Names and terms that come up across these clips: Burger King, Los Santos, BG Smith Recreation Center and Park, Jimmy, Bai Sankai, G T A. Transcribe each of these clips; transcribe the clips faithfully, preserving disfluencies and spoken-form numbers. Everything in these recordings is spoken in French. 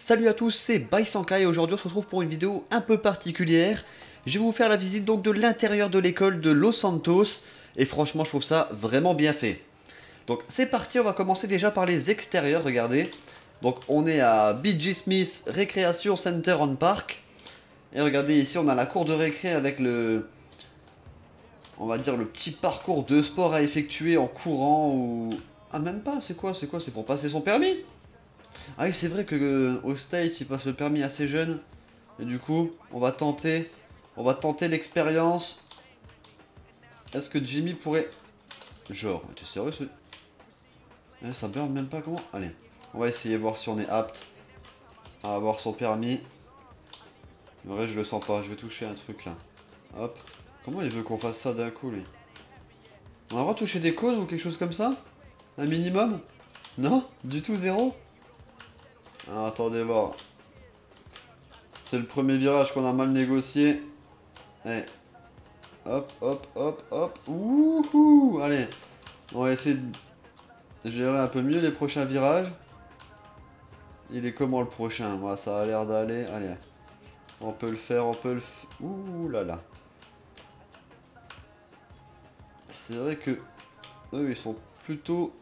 Salut à tous, c'est Bai Sankai et aujourd'hui on se retrouve pour une vidéo un peu particulière. Je vais vous faire la visite donc de l'intérieur de l'école de Los Santos et franchement je trouve ça vraiment bien fait. Donc c'est parti, on va commencer déjà par les extérieurs, regardez. Donc on est à B G Smith Recreation Center and Park. Et regardez ici on a la cour de récré avec le... on va dire le petit parcours de sport à effectuer en courant ou... Ah même pas, c'est quoi, c'est quoi, c'est pour passer son permis? Ah oui, c'est vrai que euh, au States, ils passent le permis assez jeune. Et du coup, on va tenter, on va tenter l'expérience. Est-ce que Jimmy pourrait... Genre, t'es sérieux ce... Eh, ça burn même pas comment... Allez, on va essayer de voir si on est apte à avoir son permis. En vrai, je le sens pas, je vais toucher un truc là. Hop. Comment il veut qu'on fasse ça d'un coup, lui? On a le droit de toucher des cônes ou quelque chose comme ça? Un minimum? Non? Du tout zéro? Ah, attendez voir. C'est le premier virage qu'on a mal négocié. Allez. Hop, hop, hop, hop. Wouhou! Allez. On va essayer de gérer un peu mieux les prochains virages. Il est comment le prochain? Moi, ça a l'air d'aller. Allez. On peut le faire, on peut le faire. Ouh là là. C'est vrai que eux, ils sont plutôt...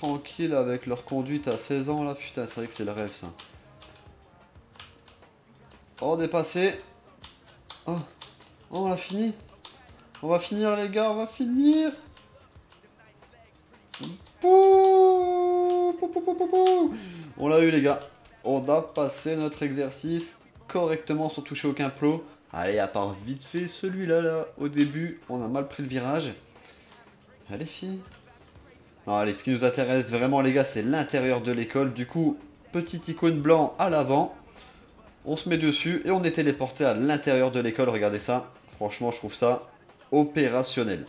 tranquille avec leur conduite à seize ans là, putain, c'est vrai que c'est le rêve ça. Oh, on est passé. Oh, oh on l'a fini. On va finir les gars, on va finir. Pouh, pouh, pouh, pouh, pouh. On l'a eu les gars. On a passé notre exercice correctement sans toucher aucun plot. Allez, à part vite fait celui-là là. Au début, on a mal pris le virage. Allez filles. Non, allez, ce qui nous intéresse vraiment les gars, c'est l'intérieur de l'école. Du coup, petite icône blanc à l'avant. On se met dessus et on est téléporté à l'intérieur de l'école. Regardez ça. Franchement, je trouve ça opérationnel.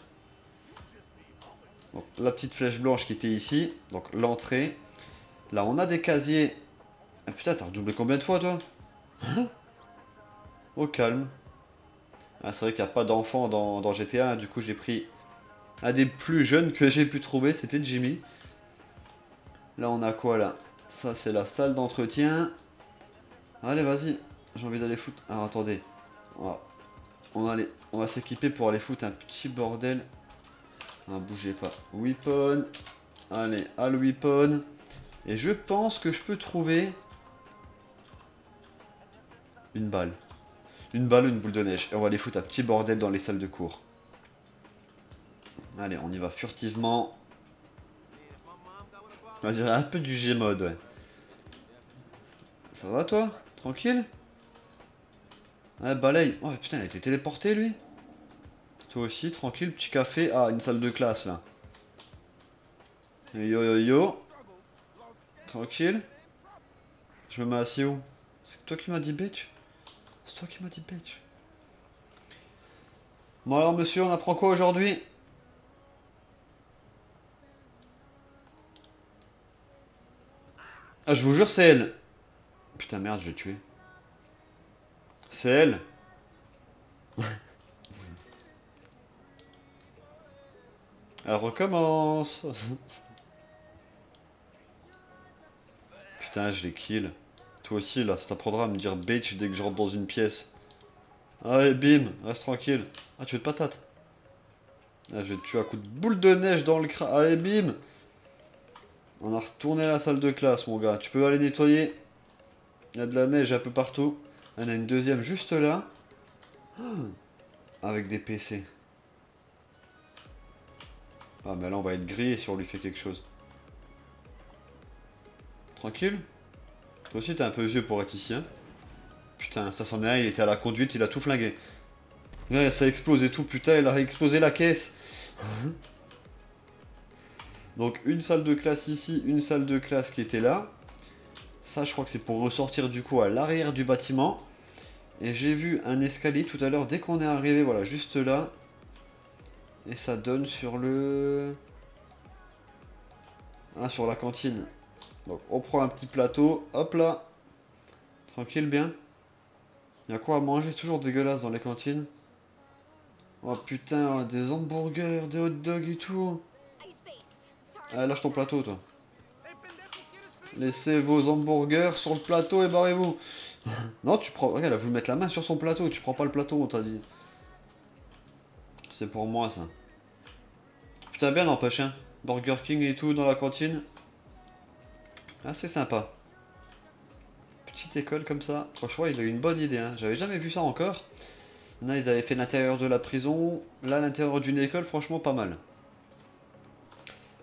Donc, la petite flèche blanche qui était ici. Donc, l'entrée. Là, on a des casiers. Ah, putain, t'as redoublé combien de fois, toi? Hein? Au calme. Ah, c'est vrai qu'il n'y a pas d'enfant dans, dans G T A. Hein. Du coup, j'ai pris... un des plus jeunes que j'ai pu trouver, c'était Jimmy. Là, on a quoi, là? Ça, c'est la salle d'entretien. Allez, vas-y. J'ai envie d'aller foutre. Alors, attendez. On va, on va, va s'équiper pour aller foutre un petit bordel. Ah, bougez pas. Weapon. Allez, all weapon. Et je pense que je peux trouver... une balle. Une balle ou une boule de neige. Et on va aller foutre un petit bordel dans les salles de cours. Allez, on y va furtivement. On va dire un peu du G-mode, ouais. Ça va, toi? Tranquille? Ouais, balaye. Oh, putain, il a été téléporté, lui. Toi aussi, tranquille, petit café. Ah, une salle de classe, là. Yo, yo, yo. Tranquille. Je me mets assis où? C'est toi qui m'as dit bitch? C'est toi qui m'as dit bitch. Bon, alors, monsieur, on apprend quoi aujourd'hui? Ah, je vous jure, c'est elle. Putain, merde, je l'ai tué. C'est elle. Elle recommence. Putain, je l'ai kill. Toi aussi, là, ça t'apprendra à me dire bitch dès que je rentre dans une pièce. Allez, bim, reste tranquille. Ah, tu veux de patate? Ah, je vais te tuer à coup de boule de neige dans le crâne. Allez, bim. On a retourné la salle de classe, mon gars. Tu peux aller nettoyer. Il y a de la neige un peu partout. Il y en a une deuxième juste là. Hum. Avec des P C. Ah, mais là, on va être grillé si on lui fait quelque chose. Tranquille. Toi aussi, t'es un peu vieux pour être ici. Hein. Putain, ça s'en est un. Il était à la conduite. Il a tout flingué. Là, ça explose et tout. Putain, il a explosé la caisse. Donc une salle de classe ici, une salle de classe qui était là. Ça je crois que c'est pour ressortir du coup à l'arrière du bâtiment. Et j'ai vu un escalier tout à l'heure dès qu'on est arrivé, voilà, juste là. Et ça donne sur le... ah, sur la cantine. Donc on prend un petit plateau, hop là. Tranquille bien. Il y a quoi à manger, toujours dégueulasse dans les cantines. Oh putain, des hamburgers, des hot dogs et tout. Euh, lâche ton plateau, toi. Laissez vos hamburgers sur le plateau et barrez-vous. Non, tu prends... Regarde, elle a voulu mettre la main sur son plateau. Tu prends pas le plateau, on t'a dit. C'est pour moi, ça. Putain, bien n'empêche, hein. Burger King et tout dans la cantine. Ah, c'est sympa. Petite école comme ça. Franchement, il a eu une bonne idée, hein. J'avais jamais vu ça encore. Là, ils avaient fait l'intérieur de la prison. Là, l'intérieur d'une école, franchement, pas mal.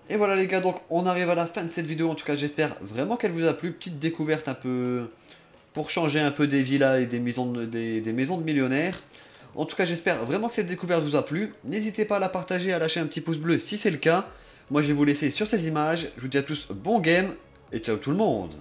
Et voilà les gars, donc on arrive à la fin de cette vidéo. En tout cas, j'espère vraiment qu'elle vous a plu. Petite découverte un peu pour changer un peu des villas et des maisons de, des, des maisons de millionnaires. En tout cas, j'espère vraiment que cette découverte vous a plu. N'hésitez pas à la partager, à lâcher un petit pouce bleu si c'est le cas. Moi, je vais vous laisser sur ces images. Je vous dis à tous bon game et ciao tout le monde.